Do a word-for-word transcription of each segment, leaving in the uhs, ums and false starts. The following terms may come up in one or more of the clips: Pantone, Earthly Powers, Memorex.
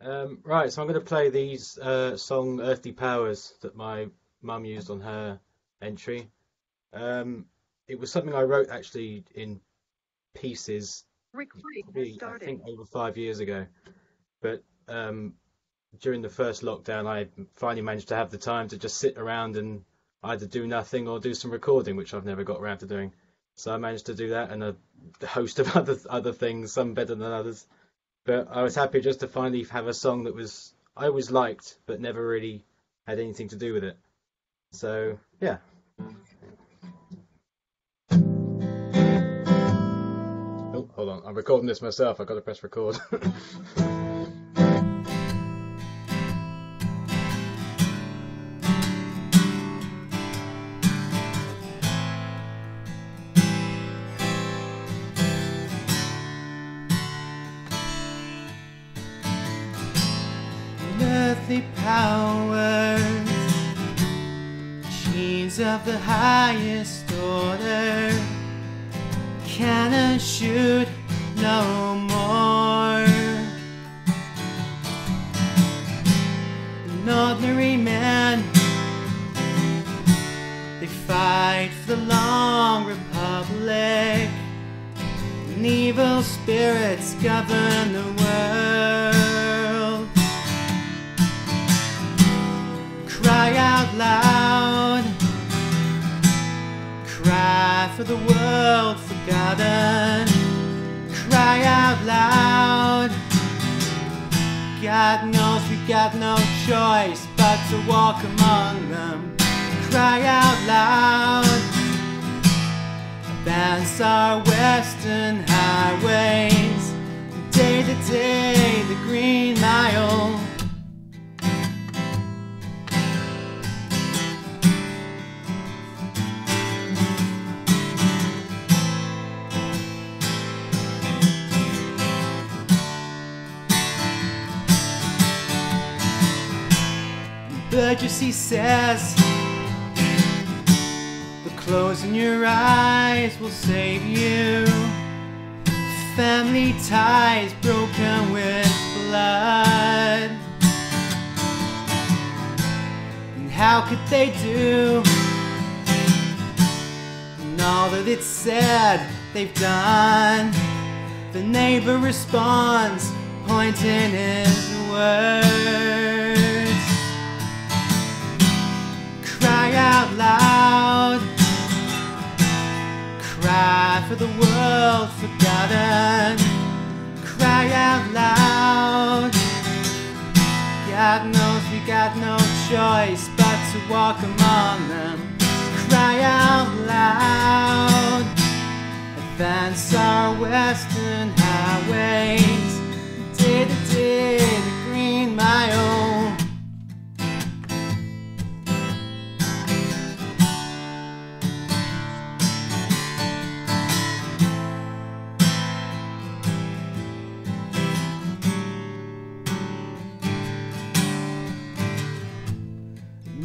Um, right, so I'm going to play these uh, song Earthly Powers that my mum used on her entry. Um, it was something I wrote actually in pieces, probably, I think over five years ago. But um, during the first lockdown, I finally managed to have the time to just sit around and either do nothing or do some recording, which I've never got around to doing. So I managed to do that and a host of other other things, some better than others. But I was happy just to finally have a song that was I always liked, but never really had anything to do with it. So, yeah. Oh, hold on. I'm recording this myself. I've got to press record. Earthly powers, beings of the highest order, can eschew no more. An ordinary man, they fight for the long republic, and evil spirits govern the world. Cry out loud, cry for the world forgotten. Cry out loud, God knows we got no choice but to walk among them. Cry out loud, advance our western highways, day to day the green mile. Burgess, he says, the closing your eyes will save you. Family ties broken with blood, and how could they do, and all that it's said they've done? The neighbor responds, pointing his words. Cry out loud, cry for the world forgotten. Cry out loud, God knows we got no choice but to walk among them. Cry out loud, advance our western highways, day to day the green mile.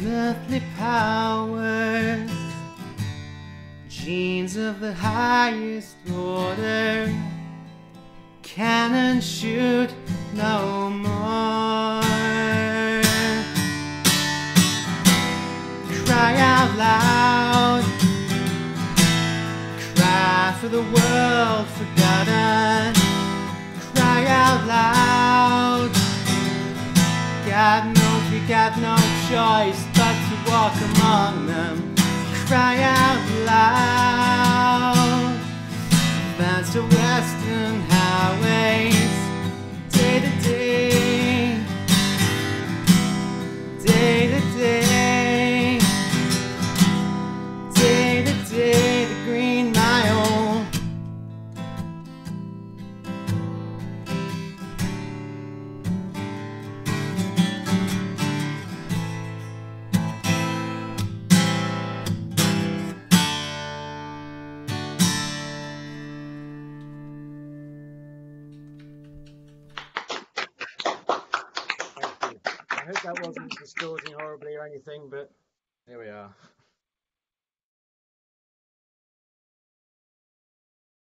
Earthly powers, genes of the highest order, cannon shoot no more. Cry out loud, cry for the world forgotten. Cry out loud, God knows we got no choice but to walk among them. Cry out loud, advance to western highways, day to day, day to day, day to day, the green mile. I hope that wasn't distorting horribly or anything, but here we are.